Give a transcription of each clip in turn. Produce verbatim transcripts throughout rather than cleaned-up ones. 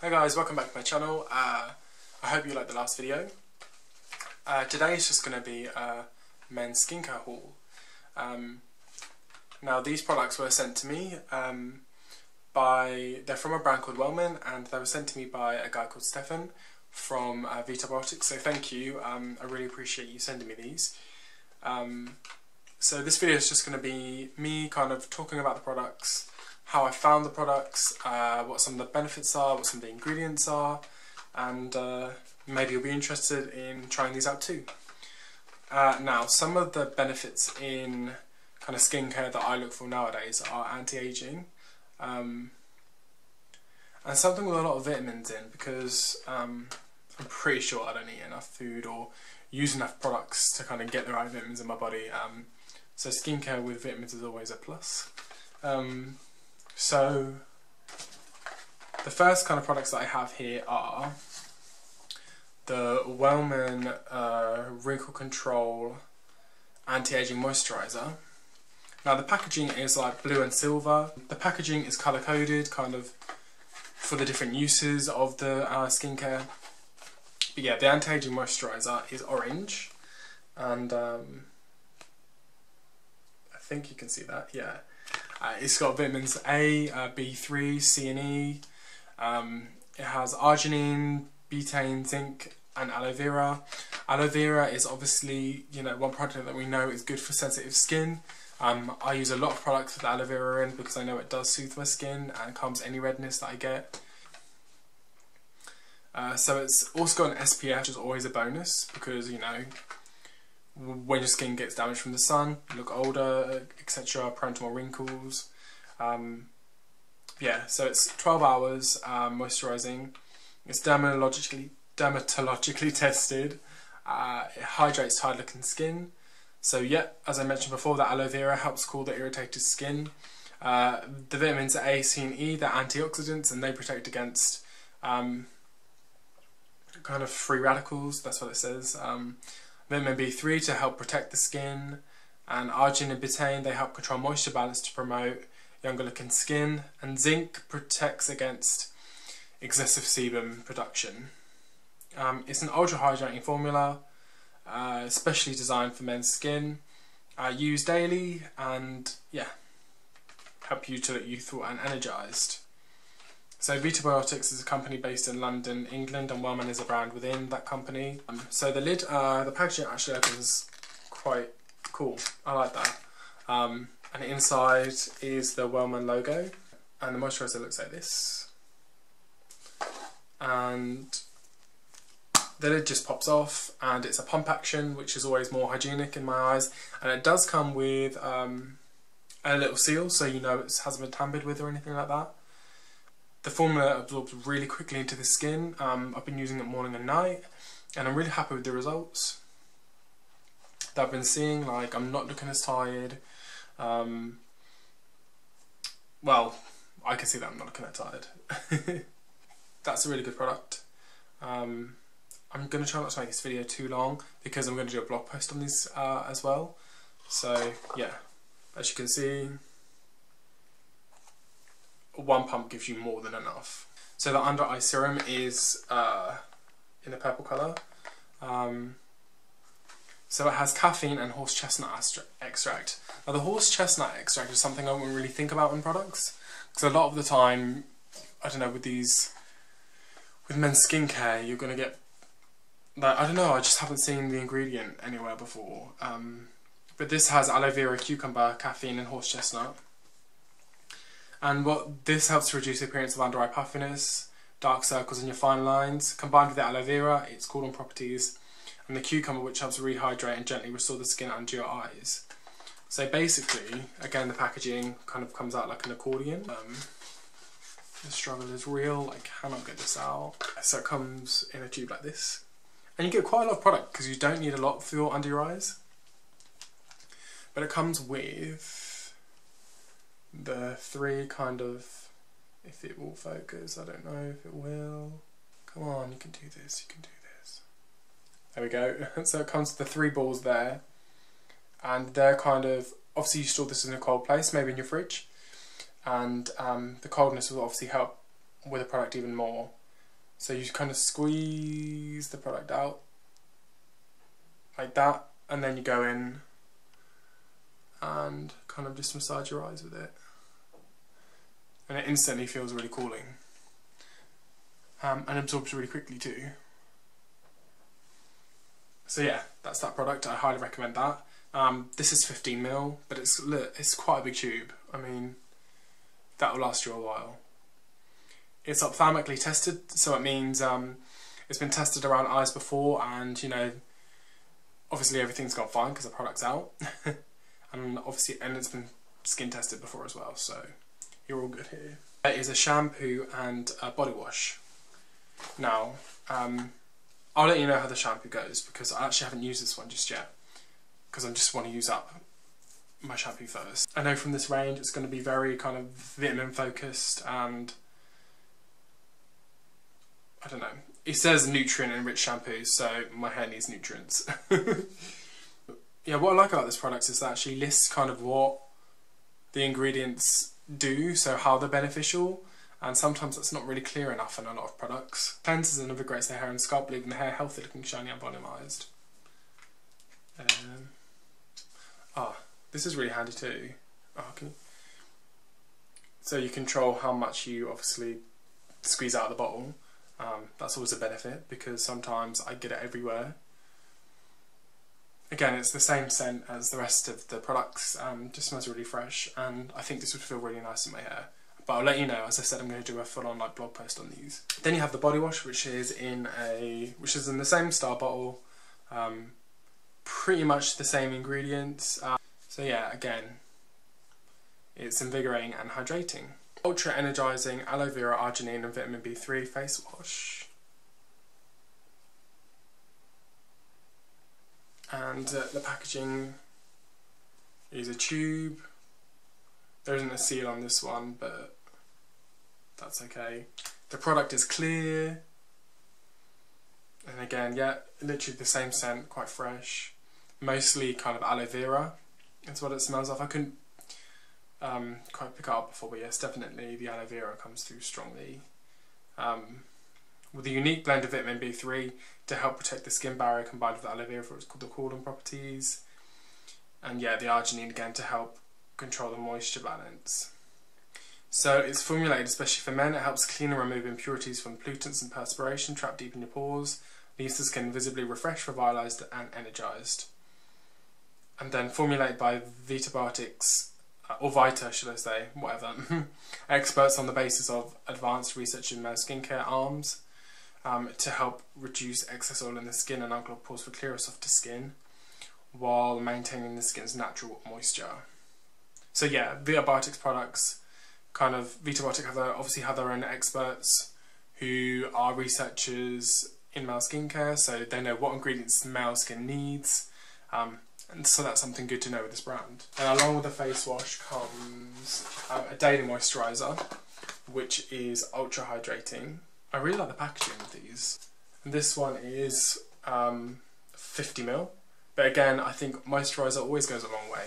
Hey guys, welcome back to my channel. Uh, I hope you liked the last video. Uh, today is just going to be a men's skincare haul. Um, now these products were sent to me um, by, they're from a brand called Wellman, and they were sent to me by a guy called Stefan from uh, VitaBiotics, so thank you. Um, I really appreciate you sending me these. Um, so this video is just going to be me kind of talking about the products, how I found the products, uh, what some of the benefits are, what some of the ingredients are, and uh, maybe you'll be interested in trying these out too. Uh, now, some of the benefits in kind of skincare that I look for nowadays are anti-aging, um, and something with a lot of vitamins in, because um, I'm pretty sure I don't eat enough food or use enough products to kind of get the right vitamins in my body. Um, so skincare with vitamins is always a plus. Um, So, the first kind of products that I have here are the Wellman uh, Wrinkle Control Anti-Aging Moisturiser. Now the packaging is like blue and silver. The packaging is colour coded kind of for the different uses of the uh, skincare. But yeah, the anti-aging moisturiser is orange, and um, I think you can see that, yeah. Uh, it's got vitamins A, uh, B three, C and E, um, it has arginine, betaine, zinc and aloe vera. Aloe vera is obviously, you know, one product that we know is good for sensitive skin. Um, I use a lot of products with aloe vera in because I know it does soothe my skin and calms any redness that I get. Uh, so it's also got an S P F, which is always a bonus because, you know, when your skin gets damaged from the sun, you look older, et cetera, prone to more wrinkles. Um, yeah, so it's twelve hours um, moisturising. It's dermatologically dermatologically tested. Uh, it hydrates tired-looking skin. So yeah, as I mentioned before, that aloe vera helps cool the irritated skin. Uh, the vitamins A, C, and E, they're antioxidants, and they protect against um, kind of free radicals. That's what it says. Um, Vitamin B three to help protect the skin, and arginine and betaine, they help control moisture balance to promote younger looking skin, and zinc protects against excessive sebum production. Um, it's an ultra hydrating formula, uh, especially designed for men's skin, uh, used daily, and yeah, help you to look youthful and energised. So VitaBiotics is a company based in London, England, and Wellman is a brand within that company. Um, so the lid, uh, the packaging actually opens quite cool. I like that. Um, and inside is the Wellman logo, and the moisturiser looks like this. And the lid just pops off, and it's a pump action, which is always more hygienic in my eyes. And it does come with um, a little seal, so you know it hasn't been tampered with or anything like that. The formula absorbs really quickly into the skin. Um, I've been using it morning and night, and I'm really happy with the results that I've been seeing. Like, I'm not looking as tired. Um, well, I can see that I'm not looking that tired. That's a really good product. Um, I'm going to try not to make this video too long because I'm going to do a blog post on this uh, as well. So yeah, as you can see, one pump gives you more than enough. So the under eye serum is uh, in a purple colour. Um, so it has caffeine and horse chestnut extract. Now the horse chestnut extract is something I wouldn't really think about in products, because a lot of the time, I don't know, with these, with men's skincare, you're going to get, like, I don't know, I just haven't seen the ingredient anywhere before. Um, but this has aloe vera, cucumber, caffeine and horse chestnut. And what this helps to reduce the appearance of under eye puffiness, dark circles and your fine lines. Combined with the aloe vera, its cooling properties, and the cucumber, which helps rehydrate and gently restore the skin under your eyes. So basically, again, the packaging kind of comes out like an accordion. Um, the struggle is real, I cannot get this out. So it comes in a tube like this. And you get quite a lot of product because you don't need a lot for your under your eyes. But it comes with the three kind of, if it will focus, I don't know if it will. Come on, you can do this, you can do this. There we go. So it comes to the three balls there. And they're kind of, obviously you store this in a cold place, maybe in your fridge. And um, the coldness will obviously help with the product even more. So you kind of squeeze the product out like that, and then you go in and kind of just massage your eyes with it, and it instantly feels really cooling, um, and absorbs really quickly too. So yeah, that's that product. I highly recommend that. Um, this is fifteen mil, but it's it's quite a big tube. I mean, that will last you a while. It's ophthalmically tested, so it means um, it's been tested around eyes before, and you know, obviously everything's gone fine because the product's out, and obviously and it's been skin tested before as well, so you're all good here. It is a shampoo and a body wash. Now, um, I'll let you know how the shampoo goes because I actually haven't used this one just yet, because I just want to use up my shampoo first. I know from this range it's going to be very kind of vitamin focused and, I don't know, it says nutrient enriched shampoo, so my hair needs nutrients. Yeah, what I like about this product is that it actually lists kind of what the ingredients do, so how they're beneficial, and sometimes that's not really clear enough in a lot of products. Cleanses and invigorates the hair and scalp, leaving the hair healthy, looking shiny and volumized. Um, oh, this is really handy too. Oh, okay. So you control how much you obviously squeeze out of the bottle. Um, that's always a benefit because sometimes I get it everywhere. Again, it's the same scent as the rest of the products, um, just smells really fresh, and I think this would feel really nice in my hair. But I'll let you know, as I said, I'm going to do a full-on like blog post on these. Then you have the body wash, which is in a which is in the same style bottle, um, pretty much the same ingredients. Um, so yeah, again, it's invigorating and hydrating. Ultra energizing aloe vera, arginine and vitamin B three face wash, and uh, the packaging is a tube. There isn't a seal on this one, but that's okay. The product is clear, and again, yeah, literally the same scent, quite fresh, mostly kind of aloe vera is what it smells of. I couldn't Um, quite pick it up before, but yes, definitely the aloe vera comes through strongly, um, with a unique blend of vitamin B three to help protect the skin barrier, combined with the aloe vera for its the cooling properties, and yeah, the arginine again to help control the moisture balance. So it's formulated especially for men. It helps clean and remove impurities from pollutants and perspiration trapped deep in your pores, leaves the skin visibly refreshed, revitalized and energized. And then formulated by VitaBiotics, or Vita, should I say, whatever, experts on the basis of advanced research in male skincare arms, um, to help reduce excess oil in the skin and unclog pores for clearer, softer skin, while maintaining the skin's natural moisture. So yeah, VitaBiotics products, kind of, VitaBiotics have their, obviously have their own experts who are researchers in male skincare, so they know what ingredients male skin needs, um, and so that's something good to know with this brand. And along with the face wash comes um, a daily moisturiser, which is ultra hydrating. I really like the packaging of these. And this one is um, fifty mil. But again, I think moisturiser always goes a long way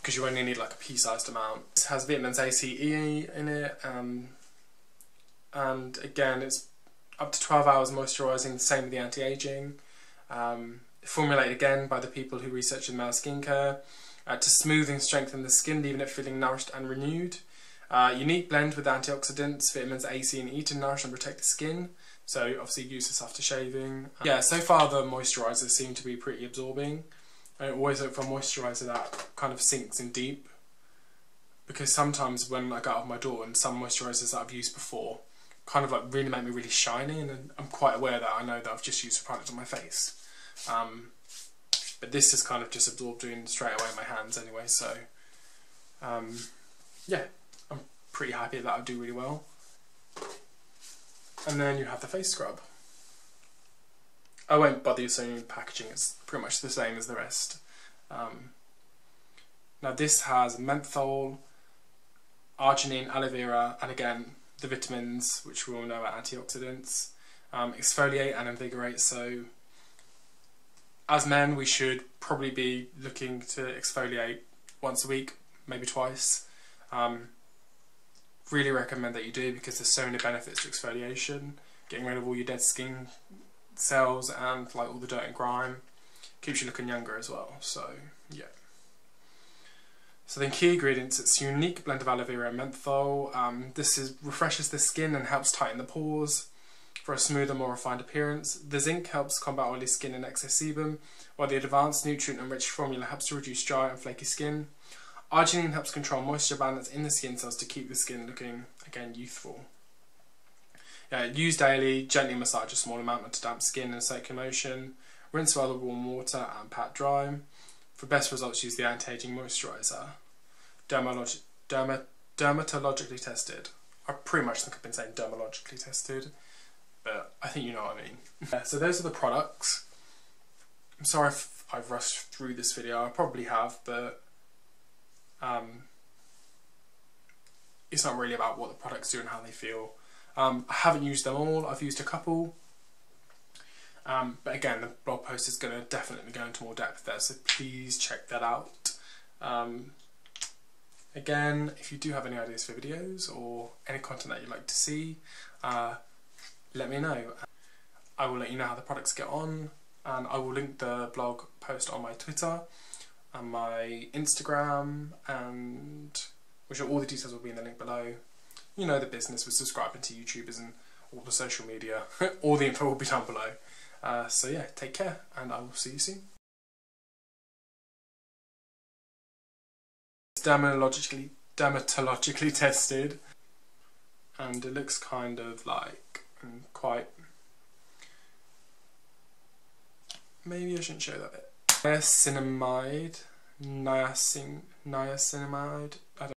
because you only need like a pea-sized amount. This has vitamins A, C, E in it. Um, and again, it's up to twelve hours moisturising, same with the anti-aging. Um, Formulated again by the people who research in male skincare, uh, to smooth and strengthen the skin, leaving it feeling nourished and renewed. Uh, unique blend with antioxidants, vitamins A, C and E to nourish and protect the skin. So obviously use this after shaving. Yeah, so far the moisturisers seem to be pretty absorbing. I always look for a moisturiser that kind of sinks in deep, because sometimes when I go out of my door and some moisturisers that I've used before kind of like really make me really shiny, and I'm quite aware that I know that I've just used a product on my face. Um, but this is kind of just absorbed in straight away in my hands anyway, so um, yeah, I'm pretty happy that I do really well. And then you have the face scrub. I won't bother you saying the packaging, it's pretty much the same as the rest. Um, now this has menthol, arginine, aloe vera, and again the vitamins, which we all know are antioxidants, um, exfoliate and invigorate. So as men, we should probably be looking to exfoliate once a week, maybe twice. Um, really recommend that you do, because there's so many benefits to exfoliation. getting rid of all your dead skin cells and like all the dirt and grime. Keeps you looking younger as well, so yeah. So then key ingredients, it's a unique blend of aloe vera and menthol. Um, this is refreshes the skin and helps tighten the pores for a smoother, more refined appearance. The zinc helps combat oily skin and excess sebum, while the advanced nutrient-enriched formula helps to reduce dry and flaky skin. Arginine helps control moisture balance in the skin cells to keep the skin looking, again, youthful. Yeah, use daily, gently massage a small amount onto damp skin and soak in motion. Rinse well with warm water and pat dry. For best results, use the anti-aging moisturiser. Dermalogi derma dermatologically tested. I pretty much think I've been saying dermatologically tested, but I think you know what I mean. Yeah, so those are the products. I'm sorry if I've rushed through this video. I probably have, but um, it's not really about what the products do and how they feel. Um, I haven't used them all. I've used a couple. Um, but again, the blog post is going to definitely go into more depth there, so please check that out. Um, again, if you do have any ideas for videos or any content that you'd like to see, uh, let me know. I will let you know how the products get on, and I will link the blog post on my Twitter and my Instagram, and which are all the details will be in the link below. You know the business with subscribing to YouTubers and all the social media. All the info will be down below. Uh, so yeah, take care, and I will see you soon. It's dermatologically, dermatologically tested, and it looks kind of like um, quite. Maybe I shouldn't show that bit. Niacinamide, niacin, niacinamide.